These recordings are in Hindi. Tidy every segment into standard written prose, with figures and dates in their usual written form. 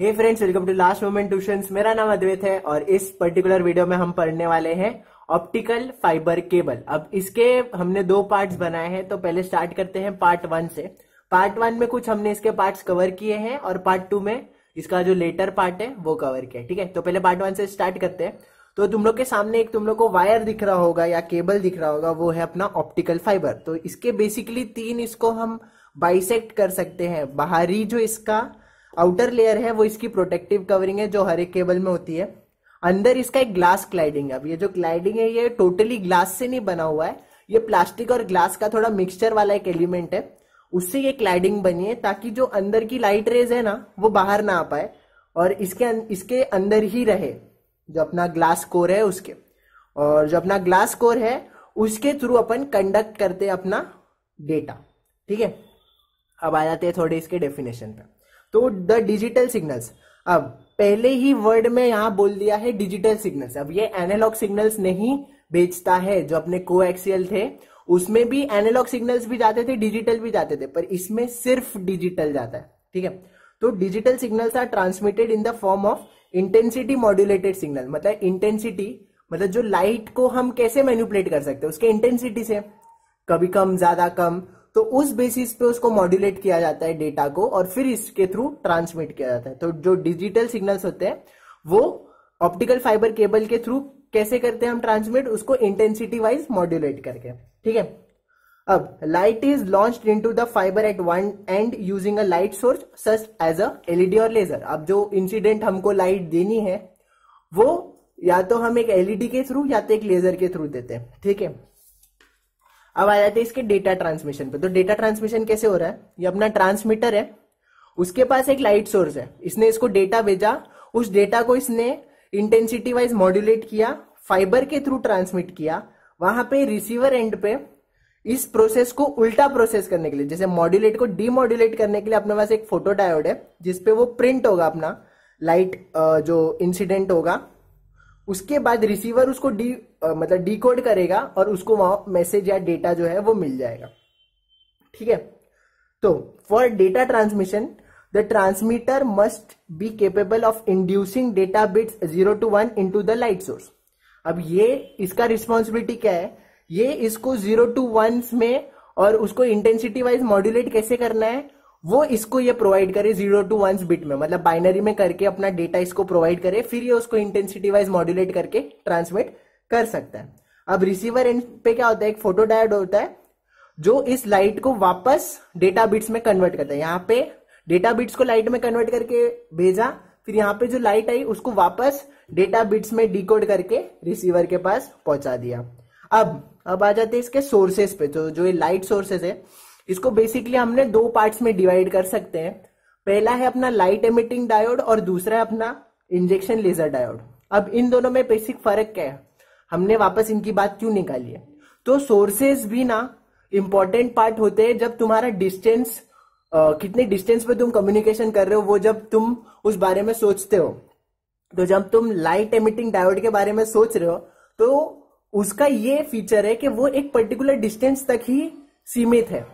Hey friends, welcome to last moment tuitions. मेरा नाम अद्वैत है और इस पर्टिकुलर वीडियो में हम पढ़ने वाले हैं ऑप्टिकल फाइबर केबल। अब इसके हमने दो पार्ट्स बनाए हैं, तो पहले स्टार्ट करते हैं पार्ट वन से। पार्ट वन में कुछ हमने इसके पार्ट्स कवर किए हैं और पार्ट टू में इसका जो लेटर पार्ट है वो कवर किया है। ठीक है, तो पहले पार्ट वन से स्टार्ट करते हैं। तो तुम लोग के सामने एक तुम लोग को वायर दिख रहा होगा या केबल दिख रहा होगा, वो है अपना ऑप्टिकल फाइबर। तो इसके बेसिकली तीन, इसको हम बाइसेक्ट कर सकते हैं। बाहरी जो इसका आउटर लेयर है वो इसकी प्रोटेक्टिव कवरिंग है जो हर एक केबल में होती है। अंदर इसका एक ग्लास क्लाइडिंग है। अब ये जो क्लाइडिंग है ये टोटली ग्लास से नहीं बना हुआ है, ये प्लास्टिक और ग्लास का थोड़ा मिक्सचर वाला एक एलिमेंट है, उससे ये क्लाइडिंग बनी है ताकि जो अंदर की लाइट रेज है ना वो बाहर ना आ पाए और इसके अंदर ही रहे जो अपना ग्लास कोर है उसके। और जो अपना ग्लास कोर है उसके थ्रू अपन कंडक्ट करते हैं अपना डेटा। ठीक है, अब आ जाते हैं थोड़े इसके डेफिनेशन पे। तो द डिजिटल सिग्नल्स, अब पहले ही वर्ड में यहां बोल दिया है डिजिटल सिग्नल्स। अब ये एनालॉग सिग्नल्स नहीं भेजता है। जो अपने कोएक्सियल थे उसमें भी एनालॉग सिग्नल्स भी जाते थे, डिजिटल भी जाते थे, पर इसमें सिर्फ डिजिटल जाता है। ठीक है, तो digital signals are transmitted in the form of intensity modulated signal. मतलब इंटेंसिटी मतलब जो लाइट को हम कैसे मैनिपुलेट कर सकते हैं उसके इंटेंसिटी से, कभी कम ज्यादा कम, तो उस बेसिस पे उसको मॉड्यूलेट किया जाता है डेटा को और फिर इसके थ्रू ट्रांसमिट किया जाता है। तो जो डिजिटल सिग्नल्स होते हैं वो ऑप्टिकल फाइबर केबल के थ्रू कैसे करते हैं हम ट्रांसमिट, उसको इंटेंसिटी वाइज मॉड्यूलेट करके। ठीक है, अब light is launched into the fibre at one end using a light source such as a LED और लेजर। अब जो इंसिडेंट हमको लाइट देनी है वो या तो हम एक एलईडी के थ्रू या तो एक लेजर के थ्रू देते हैं। ठीक है, अब आ जाते हैं इसके डेटा ट्रांसमिशन पे। तो डेटा ट्रांसमिशन कैसे हो रहा है, ये अपना ट्रांसमीटर है, उसके पास एक लाइट सोर्स है, इसने इसको डेटा भेजा, उस डेटा को इसने इंटेंसिटी वाइज मॉड्यूलेट किया, फाइबर के थ्रू ट्रांसमिट किया, वहां पे रिसीवर एंड पे इस प्रोसेस को उल्टा प्रोसेस करने के लिए, जैसे मॉड्यूलेट को डीमॉड्यूलेट करने के लिए अपने पास एक फोटो डायोड है जिसपे वो प्रिंट होगा अपना लाइट जो इंसिडेंट होगा, उसके बाद रिसीवर उसको डीकोड करेगा और उसको वहां मैसेज या डेटा जो है वो मिल जाएगा। ठीक है, तो for data transmission the transmitter must be capable of inducing data bits 0 to 1 into the light source. अब ये इसका रिस्पॉन्सिबिलिटी क्या है, ये इसको 0 to 1 में और उसको इंटेंसिटी वाइज मॉड्यूलेट कैसे करना है वो इसको ये प्रोवाइड करे 0 to 1 बिट में, मतलब बाइनरी में करके अपना डेटा इसको प्रोवाइड करे, फिर ये उसको इंटेंसिटी वाइज मॉड्यूलेट करके ट्रांसमिट कर सकता है। अब रिसीवर एंड पे क्या होता है, एक फोटो डायोड होता है जो इस लाइट को वापस डेटा बिट्स में कन्वर्ट करता है। यहाँ पे डेटा बिट्स को लाइट में कन्वर्ट करके भेजा, फिर यहाँ पे जो लाइट आई उसको वापस डेटा बिट्स में डिकोड करके रिसीवर के पास पहुंचा दिया। अब आ जाते हैं इसके सोर्सेस पे। तो जो ये लाइट सोर्सेस है इसको बेसिकली हमने दो पार्ट्स में डिवाइड कर सकते हैं। पहला है अपना लाइट एमिटिंग डायोड और दूसरा है अपना इंजेक्शन लेजर डायोड। अब इन दोनों में बेसिक फर्क क्या है, हमने वापस इनकी बात क्यों निकाली है, तो सोर्सेस भी ना इंपॉर्टेंट पार्ट होते हैं जब तुम्हारा डिस्टेंस कितने डिस्टेंस पे तुम कम्युनिकेशन कर रहे हो वो जब तुम उस बारे में सोचते हो। तो जब तुम लाइट एमिटिंग डायोड के बारे में सोच रहे हो तो उसका ये फीचर है कि वो एक पर्टिकुलर डिस्टेंस तक ही सीमित है।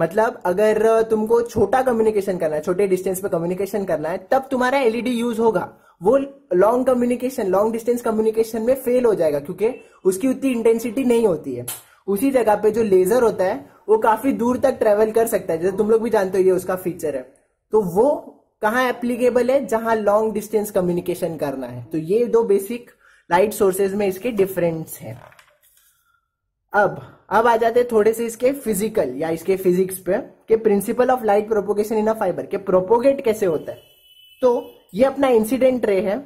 मतलब अगर तुमको छोटा कम्युनिकेशन करना है, छोटे डिस्टेंस पे कम्युनिकेशन करना है, तब तुम्हारा एलईडी यूज होगा। वो long communication, long distance communication में फेल हो जाएगा क्योंकि उसकी उतनी इंटेंसिटी नहीं होती है। उसी जगह पे जो लेजर होता है वो काफी दूर तक ट्रेवल कर सकता है, जैसे तुम लोग भी जानते हो ये उसका फीचर है। तो वो कहाँ एप्लीकेबल है, जहां लॉन्ग डिस्टेंस कम्युनिकेशन करना है। तो ये दो बेसिक लाइट सोर्सेज में इसके डिफरेंस है। अब आ जाते थोड़े से इसके फिजिकल या इसके फिजिक्स पे कि principle of light propagation in a fibre के प्रोपोगेट कैसे होता है। तो ये अपना इंसिडेंट रे है,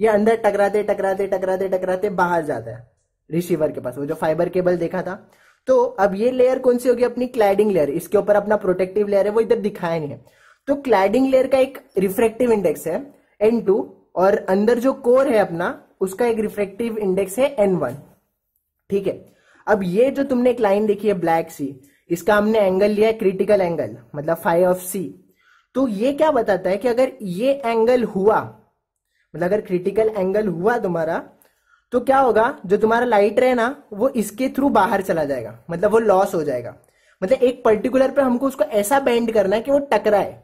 ये अंदर टकराते टकराते टकराते टकराते बाहर जाता है रिसीवर के पास, वो जो फाइबर केबल देखा था। तो अब ये लेयर कौन सी होगी, अपनी क्लाइडिंग लेयर, इसके ऊपर अपना प्रोटेक्टिव लेयर है, वो इधर दिखाया नहीं है। तो क्लाइडिंग लेयर का एक रिफ्रेक्टिव इंडेक्स है N2 और अंदर जो कोर है अपना उसका एक रिफ्रेक्टिव इंडेक्स है N1। ठीक है, अब ये जो तुमने एक लाइन देखी है ब्लैक सी, इसका हमने एंगल लिया है क्रिटिकल एंगल, मतलब φ of c। तो ये क्या बताता है कि अगर ये एंगल हुआ, मतलब अगर क्रिटिकल एंगल हुआ तुम्हारा, तो क्या होगा, जो तुम्हारा लाइट रे ना वो इसके थ्रू बाहर चला जाएगा, मतलब वो लॉस हो जाएगा। मतलब एक पर्टिकुलर पे हमको उसको ऐसा बेंड करना है कि वो टकराए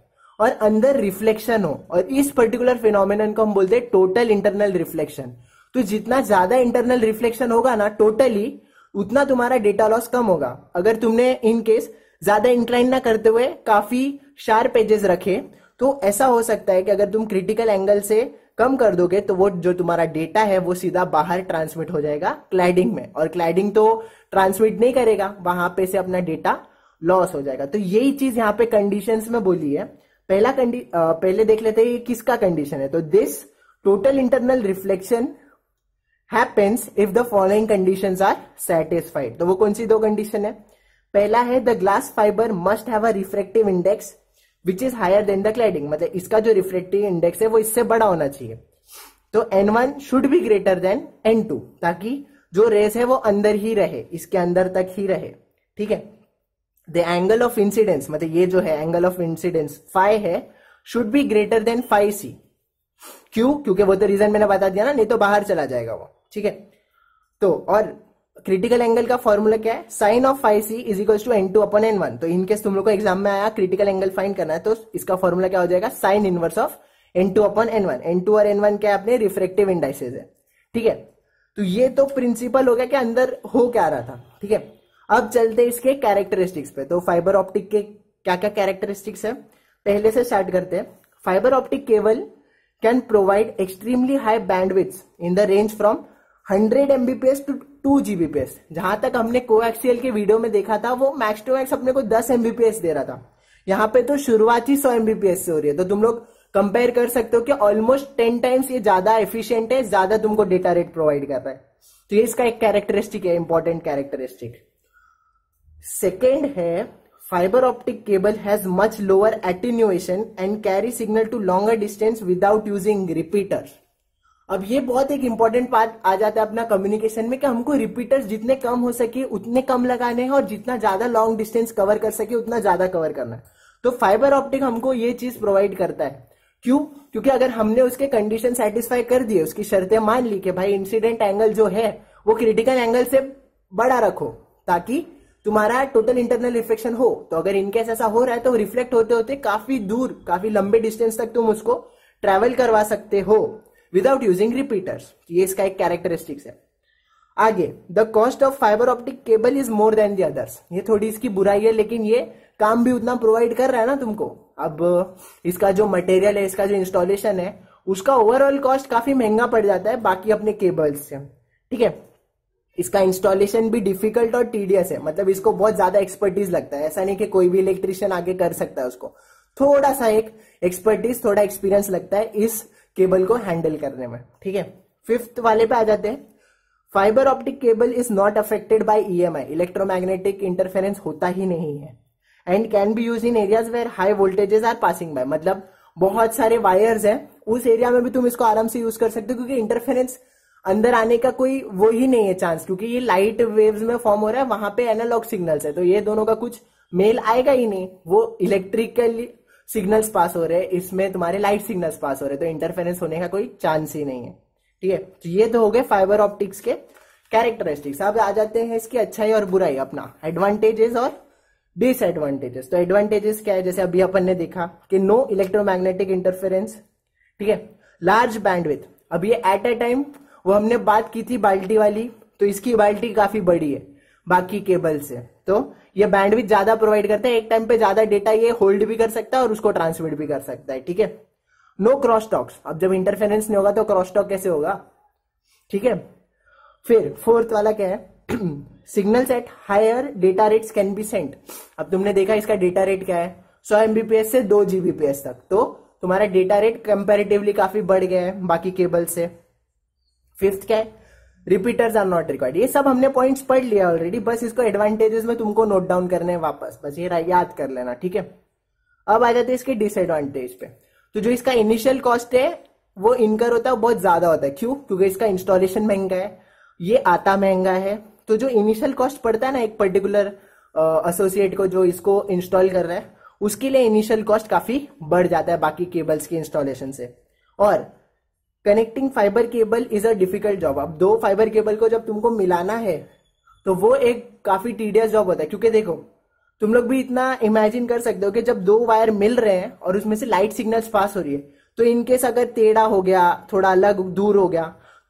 और अंदर रिफ्लेक्शन हो, और इस पर्टिकुलर फिनोमिनन को हम बोलते हैं टोटल इंटरनल रिफ्लेक्शन। तो जितना ज्यादा इंटरनल रिफ्लेक्शन होगा ना टोटली, उतना तुम्हारा डेटा लॉस कम होगा। अगर तुमने इनकेस ज्यादा इंक्लाइन ना करते हुए काफी शार्प एजेस रखे तो ऐसा हो सकता है कि अगर तुम क्रिटिकल एंगल से कम कर दोगे तो वो जो तुम्हारा डेटा है वो सीधा बाहर ट्रांसमिट हो जाएगा क्लैडिंग में, और क्लैडिंग तो ट्रांसमिट नहीं करेगा, वहां पे से अपना डेटा लॉस हो जाएगा। तो यही चीज यहाँ पे कंडीशंस में बोली है। पहले देख लेते हैं किसका कंडीशन है। तो this total internal reflection happens if the following conditions are satisfied. तो वो कौन सी दो कंडीशन है? पहला है the glass fibre must have a refractive index which is higher than the cladding, मतलब इसका जो रिफ्रेक्टिव इंडेक्स है वो इससे बड़ा होना चाहिए। तो N1 should be greater then N2, ताकि जो रेस है वो अंदर ही रहे, इसके अंदर तक ही रहे, ठीक है। द एंगल ऑफ इंसिडेंस, मतलब ये जो है एंगल ऑफ इंसिडेंस फाई है, should be greater than 5C। क्यों? क्योंकि वो तो रीजन मैंने बता दिया ना, नहीं तो बाहर चला जाएगा वो, ठीक है। तो और क्रिटिकल एंगल का फॉर्मूला क्या है? Sine of 5C is equal to N2/N1। तो इनकेस तुम लोग को एग्जाम में आया क्रिटिकल एंगल फाइंड करना है, तो इसका फॉर्मूला क्या हो जाएगा? Sine inverse of N2/N1। N2 और N1 क्या है? अपने रिफ्रेक्टिव इंडाइसेस है, ठीक है। तो ये तो प्रिंसिपल हो गया कि अंदर हो क्या रहा था, ठीक है। अब चलते इसके कैरेक्टरिस्टिक्स पे। तो फाइबर ऑप्टिक के क्या क्या कैरेक्टरिस्टिक्स है पहले से स्टार्ट करते हैं। Fibre optic cable can provide extremely high bandwidth in the range from 100 Mbps to 2 Gbps। जहां तक हमने कोएक्सियल के वीडियो में देखा था वो मैक्स टू मैक्स अपने को 10 Mbps दे रहा था, यहाँ पे तो शुरुआत ही 100 Mbps से हो रही है। तो तुम लोग कंपेयर कर सकते हो कि ऑलमोस्ट 10 टाइम्स ये ज्यादा एफिशिएंट है, ज्यादा तुमको डेटा रेट प्रोवाइड कर रहा है। तो ये इसका एक कैरेक्टरिस्टिक है, इंपॉर्टेंट कैरेक्टरिस्टिक। सेकेंड है fibre optic cable has much lower attenuation and carry signal to longer distance without using repeater. अब ये बहुत एक इंपॉर्टेंट पार्ट आ जाता है अपना कम्युनिकेशन में कि हमको रिपीटर्स जितने कम हो सके उतने कम लगाने हैं, और जितना ज्यादा लॉन्ग डिस्टेंस कवर कर सके उतना ज्यादा कवर करना है। तो फाइबर ऑप्टिक हमको ये चीज प्रोवाइड करता है। क्यों? क्योंकि अगर हमने उसके कंडीशन सेटिस्फाई कर दिए, उसकी शर्तें मान ली कि भाई इंसिडेंट एंगल जो है वो क्रिटिकल एंगल से बड़ा रखो ताकि तुम्हारा टोटल इंटरनल रिफ्लेक्शन हो, तो अगर इनकेस ऐसा हो रहा है तो रिफ्लेक्ट होते होते काफी दूर, काफी लंबे डिस्टेंस तक तुम उसको ट्रेवल करवा सकते हो विदाउट यूजिंग रिपीटर्स। ये इसका एक कैरेक्टरिस्टिक्स है। आगे, the cost of fibre optic cable is more than the others. ये थोड़ी इसकी बुराई है, लेकिन ये काम भी उतना प्रोवाइड कर रहा है ना तुमको। अब इसका जो मटेरियल है, इसका जो इंस्टॉलेशन है, उसका ओवरऑल कॉस्ट काफी महंगा पड़ जाता है बाकी अपने केबल्स से, ठीक है। इसका इंस्टॉलेशन भी डिफिकल्ट और टीडियस है, मतलब इसको बहुत ज्यादा एक्सपर्टीज लगता है। ऐसा नहीं कि कोई भी इलेक्ट्रिशियन आगे कर सकता है, उसको थोड़ा सा एक एक्सपर्टीज, थोड़ा एक्सपीरियंस लगता है इस केबल को हैंडल करने में, ठीक है। फिफ्थ वाले पे आ जाते हैं, fibre optic cable is not affected by EMI, electromagnetic interference होता ही नहीं है, and can be use in areas where high voltages are passing by. मतलब बहुत सारे वायर्स हैं, उस एरिया में भी तुम इसको आराम से यूज कर सकते हो, क्योंकि इंटरफेरेंस अंदर आने का कोई वो ही नहीं है चांस, क्योंकि ये लाइट वेव्स में फॉर्म हो रहा है, वहां पे एनालॉग सिग्नल्स है, तो ये दोनों का कुछ मेल आएगा ही नहीं। वो इलेक्ट्रिकल सिग्नल्स पास हो रहे हैं, इसमें तुम्हारे लाइट सिग्नल्स पास हो रहे हैं, तो इंटरफेरेंस होने का कोई चांस ही नहीं है, ठीक है। तो ये तो हो गए फाइबर ऑप्टिक्स के कैरेक्टरिस्टिक्स। अब आ जाते हैं इसकी अच्छाई और बुराई, अपना एडवांटेजेस और डिसएडवांटेजेस। तो एडवांटेजेस क्या है? जैसे अभी अपन ने देखा कि नो इलेक्ट्रोमैग्नेटिक इंटरफेरेंस, ठीक है। लार्ज बैंडविड्थ, अब ये एट अ टाइम वो हमने बात की थी बाल्टी वाली, तो इसकी बाल्टी काफी बड़ी है बाकी केबल से, तो ये बैंडविड्थ ज्यादा प्रोवाइड करता है, एक टाइम पे ज्यादा डेटा ये होल्ड भी कर सकता है और उसको ट्रांसमिट भी कर सकता है, ठीक है। नो क्रॉस टॉक्स, अब जब इंटरफेरेंस नहीं होगा तो क्रॉस टॉक कैसे होगा, ठीक है। फिर फोर्थ वाला क्या है? Signals at higher data rates can be sent. अब तुमने देखा इसका डेटा रेट क्या है, 100 Mbps से 2 Gbps तक, तो तुम्हारा डेटा रेट कंपेरेटिवली काफी बढ़ गया है बाकी केबल से। फिफ्थ क्या है? Repeaters are not required. ये सब हमने पॉइंट्स पढ़ लिया ऑलरेडी, बस इसको एडवांटेजेस में तुमको नोट डाउन करने हैं वापस, बस ये याद कर लेना, ठीक है। अब आ जाते हैं इसके डिसएडवांटेज पे। तो जो इसका इनिशियल कॉस्ट है वो इनकर होता है, बहुत ज्यादा होता है। क्यों? क्योंकि इसका इंस्टॉलेशन महंगा है, ये आता महंगा है, तो जो इनिशियल कॉस्ट पड़ता है ना एक पर्टिकुलर एसोसिएट को जो इसको इंस्टॉल कर रहा है, उसके लिए इनिशियल कॉस्ट काफी बढ़ जाता है बाकी केबल्स के इंस्टॉलेशन से। और connecting fibre cable is a difficult job. अब दो फाइबर केबल को जब तुमको मिलाना है तो वो एक काफी टीडियस जॉब होता है, क्योंकि देखो तुम लोग भी इतना इमेजिन कर सकते हो कि जब दो वायर मिल रहे हैं और उसमें से लाइट सिग्नल्स पास हो रही है, तो इनकेस अगर टेढ़ा हो गया, थोड़ा अलग दूर हो गया,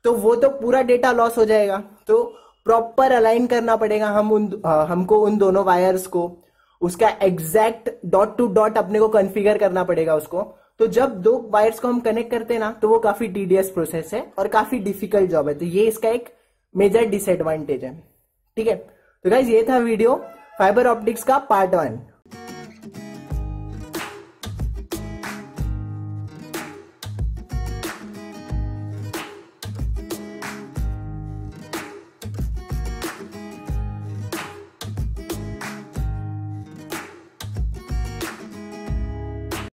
तो वो तो पूरा डेटा लॉस हो जाएगा। तो प्रॉपर अलाइन करना पड़ेगा हमको उन दोनों वायर्स को, उसका एग्जैक्ट डॉट टू डॉट अपने को कॉन्फ़िगर करना पड़ेगा उसको। तो जब दो वायर्स को हम कनेक्ट करते हैं ना, तो वो काफी टीडियस प्रोसेस है और काफी डिफिकल्ट जॉब है। तो ये इसका एक मेजर डिसएडवांटेज है। ठीक है, तो गाइज ये था वीडियो फाइबर ऑप्टिक्स का पार्ट 1।